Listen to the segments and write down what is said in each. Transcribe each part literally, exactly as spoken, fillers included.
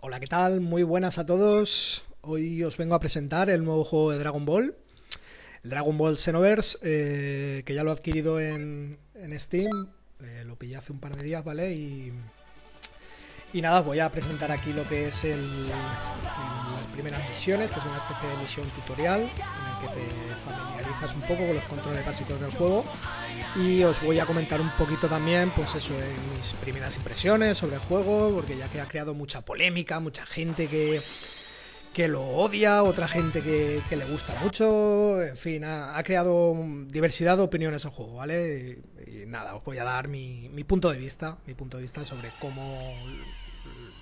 Hola, ¿qué tal? Muy buenas a todos. Hoy os vengo a presentar el nuevo juego de Dragon Ball, el Dragon Ball Xenoverse, eh, que ya lo he adquirido en, en Steam. Eh, lo pillé hace un par de días, ¿vale? Y, y nada, os voy a presentar aquí lo que es el, el, las primeras misiones, que es una especie de misión tutorial en el que te familiarizas un poco con los controles básicos del juego. Y os voy a comentar un poquito también, pues eso, eh, mis primeras impresiones sobre el juego, porque ya que ha creado mucha polémica, mucha gente que... que lo odia, otra gente que, que le gusta mucho, en fin, ha, ha creado diversidad de opiniones al juego, ¿vale? Y, y nada, os voy a dar mi, mi punto de vista, mi punto de vista sobre cómo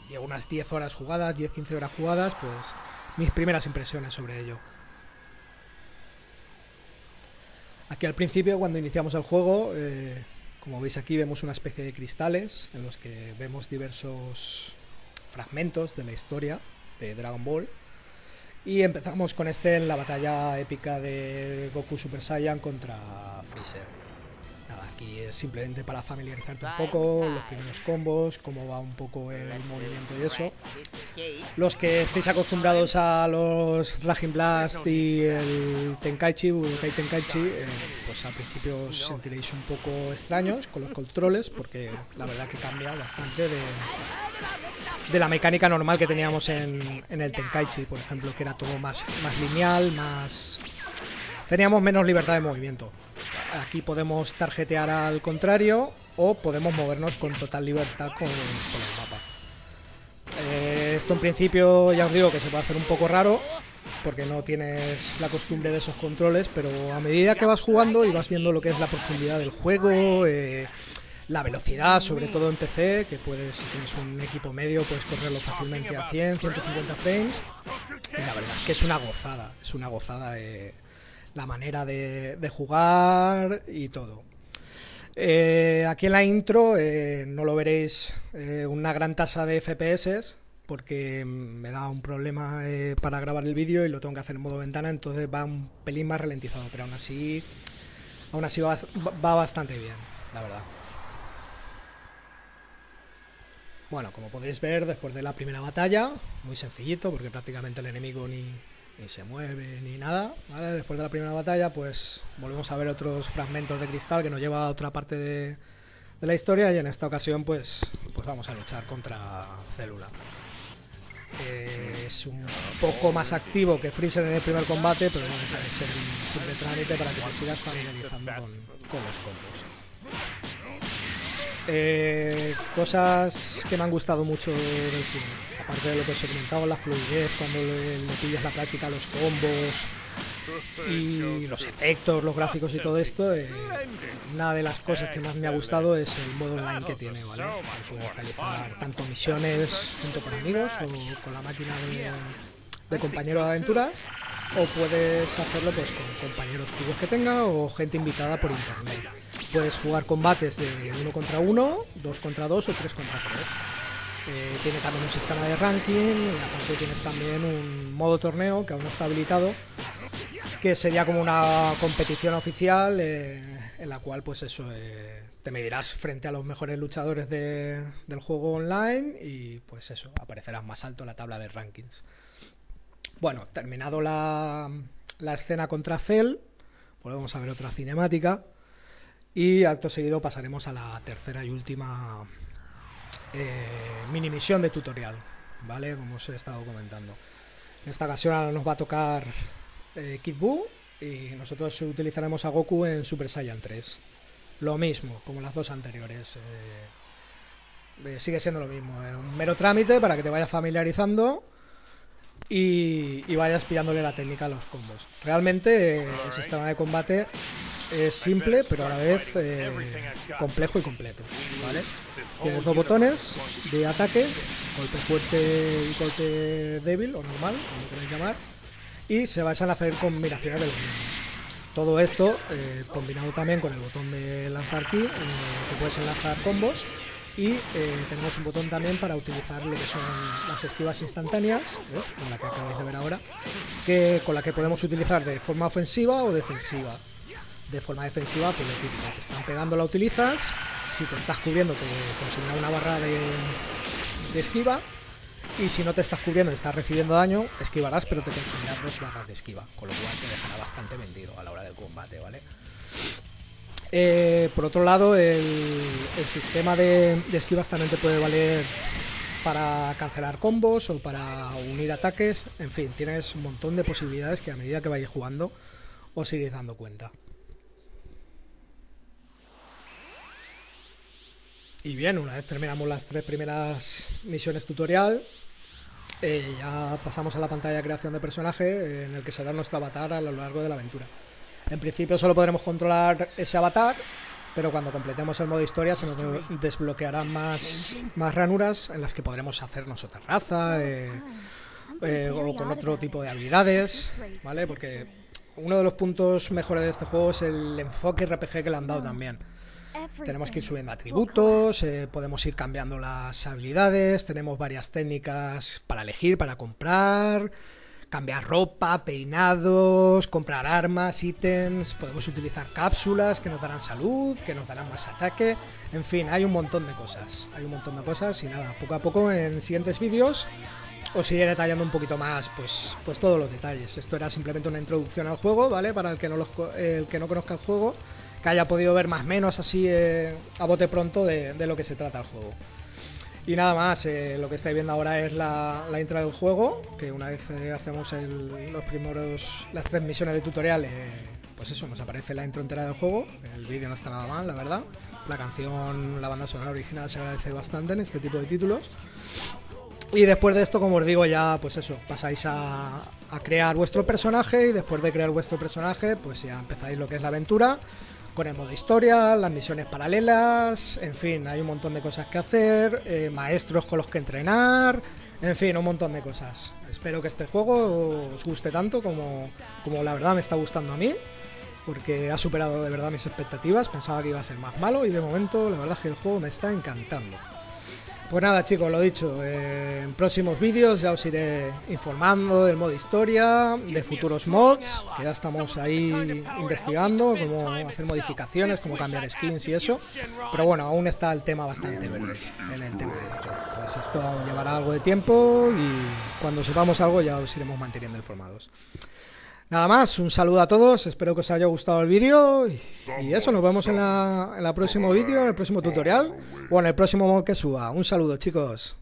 llevo unas diez horas jugadas, diez quince horas jugadas, pues mis primeras impresiones sobre ello. Aquí al principio, cuando iniciamos el juego, eh, como veis aquí vemos una especie de cristales en los que vemos diversos fragmentos de la historia de Dragon Ball. Y empezamos con este en la batalla épica de Goku Super Saiyan contra Freezer. Nada, aquí es simplemente para familiarizarte un poco, los primeros combos, cómo va un poco el movimiento y eso. Los que estéis acostumbrados a los Raging Blast y el Tenkaichi, Budokai Tenkaichi, eh, pues al principio os sentiréis un poco extraños con los controles, porque la verdad que cambia bastante de... de la mecánica normal que teníamos en, en el Tenkaichi, por ejemplo, que era todo más, más lineal, más... teníamos menos libertad de movimiento. Aquí podemos tarjetear al contrario o podemos movernos con total libertad con, con el mapa. Eh, esto en principio ya os digo que se puede hacer un poco raro porque no tienes la costumbre de esos controles, pero a medida que vas jugando y vas viendo lo que es la profundidad del juego... Eh, la velocidad, sobre todo en P C, que puedes, si tienes un equipo medio, puedes correrlo fácilmente a cien, ciento cincuenta frames. Y la verdad es que es una gozada, es una gozada eh, la manera de, de jugar y todo. Eh, aquí en la intro eh, no lo veréis eh, una gran tasa de F P S, porque me da un problema eh, para grabar el vídeo y lo tengo que hacer en modo ventana, entonces va un pelín más ralentizado, pero aún así, aún así va, va bastante bien, la verdad. Bueno, como podéis ver, después de la primera batalla, muy sencillito, porque prácticamente el enemigo ni, ni se mueve ni nada, ¿vale? Después de la primera batalla, pues volvemos a ver otros fragmentos de cristal que nos lleva a otra parte de, de la historia, y en esta ocasión, pues, pues vamos a luchar contra Célula. Eh, es un poco más activo que Freezer en el primer combate, pero no deja de ser un simple trámite para que te sigas familiarizando con, con los combos. Eh, cosas que me han gustado mucho del juego, aparte de lo que os he comentado, la fluidez cuando le, le pillas la práctica, los combos y los efectos, los gráficos y todo esto. Eh, una de las cosas que más me ha gustado es el modo online que tiene, ¿vale? Puedes realizar tanto misiones junto con amigos o con la máquina de, de compañeros de aventuras, o puedes hacerlo pues con compañeros tuyos que tenga o gente invitada por internet. Puedes jugar combates de uno contra uno, dos contra dos o tres contra tres. Eh, tiene también un sistema de ranking y aparte tienes también un modo torneo que aún no está habilitado, que sería como una competición oficial eh, en la cual pues eso eh, te medirás frente a los mejores luchadores de, del juego online y pues eso, aparecerás más alto en la tabla de rankings. Bueno, terminado la, la escena contra Cell, volvemos a ver otra cinemática. Y acto seguido pasaremos a la tercera y última eh, mini misión de tutorial, ¿vale? Como os he estado comentando. En esta ocasión ahora nos va a tocar eh, Kid Buu y nosotros utilizaremos a Goku en Super Saiyan tres. Lo mismo, como las dos anteriores. Eh, eh, sigue siendo lo mismo, eh, un mero trámite para que te vayas familiarizando y, y vayas pillándole la técnica a los combos. Realmente eh, el sistema de combate... es simple, pero a la vez eh, complejo y completo, ¿vale? Tienes dos botones de ataque, golpe fuerte y golpe débil, o normal, como queréis llamar, y se basan a hacer combinaciones de los mismos. Todo esto, eh, combinado también con el botón de lanzar ki, eh, que puedes enlazar combos, Y eh, tenemos un botón también para utilizar lo que son las esquivas instantáneas, ¿ves? Como la que acabáis de ver ahora, que, con la que podemos utilizar de forma ofensiva o defensiva. De forma defensiva, pues lo típico, te están pegando, la utilizas, si te estás cubriendo te consumirá una barra de, de esquiva, y si no te estás cubriendo y estás recibiendo daño, esquivarás, pero te consumirá dos barras de esquiva, con lo cual te dejará bastante vendido a la hora del combate, ¿vale? Eh, por otro lado, el, el sistema de, de esquivas también te puede valer para cancelar combos o para unir ataques. En fin, tienes un montón de posibilidades que a medida que vayas jugando os iréis dando cuenta. Y bien, una vez terminamos las tres primeras misiones tutorial, eh, ya pasamos a la pantalla de creación de personaje, en el que será nuestro avatar a lo largo de la aventura. En principio solo podremos controlar ese avatar, pero cuando completemos el modo historia se nos desbloquearán más, más ranuras en las que podremos hacernos otra raza eh, eh, o con otro tipo de habilidades, ¿vale? Porque uno de los puntos mejores de este juego es el enfoque R P G que le han dado también. Tenemos que ir subiendo atributos, eh, podemos ir cambiando las habilidades, tenemos varias técnicas para elegir, para comprar, cambiar ropa, peinados, comprar armas, ítems, podemos utilizar cápsulas que nos darán salud, que nos darán más ataque, en fin, hay un montón de cosas, hay un montón de cosas y nada, poco a poco en siguientes vídeos os iré detallando un poquito más pues, pues todos los detalles. Esto era simplemente una introducción al juego, ¿vale? Para el que no, los, el que no conozca el juego, que haya podido ver más o menos así eh, a bote pronto de, de lo que se trata el juego. Y nada más, eh, lo que estáis viendo ahora es la, la intro del juego, que una vez eh, hacemos el, los primeros, las tres misiones de tutorial, eh, pues eso, nos aparece la intro entera del juego. El vídeo no está nada mal, la verdad. La canción, la banda sonora original se agradece bastante en este tipo de títulos. Y después de esto, como os digo, ya pues eso, pasáis a, a crear vuestro personaje y después de crear vuestro personaje, pues ya empezáis lo que es la aventura, con el modo historia, las misiones paralelas, en fin, hay un montón de cosas que hacer, eh, maestros con los que entrenar, en fin, un montón de cosas. Espero que este juego os guste tanto como, como la verdad me está gustando a mí, porque ha superado de verdad mis expectativas, pensaba que iba a ser más malo y de momento la verdad es que el juego me está encantando. Pues nada chicos, lo dicho, eh, en próximos vídeos ya os iré informando del modo historia, de futuros mods, que ya estamos ahí investigando cómo hacer modificaciones, cómo cambiar skins y eso, pero bueno, aún está el tema bastante verde en el tema este. Pues esto llevará algo de tiempo y cuando sepamos algo ya os iremos manteniendo informados. Nada más, un saludo a todos, espero que os haya gustado el vídeo y, y eso, nos vemos en el próximo vídeo, en el próximo tutorial o en el próximo mod que suba. Un saludo chicos.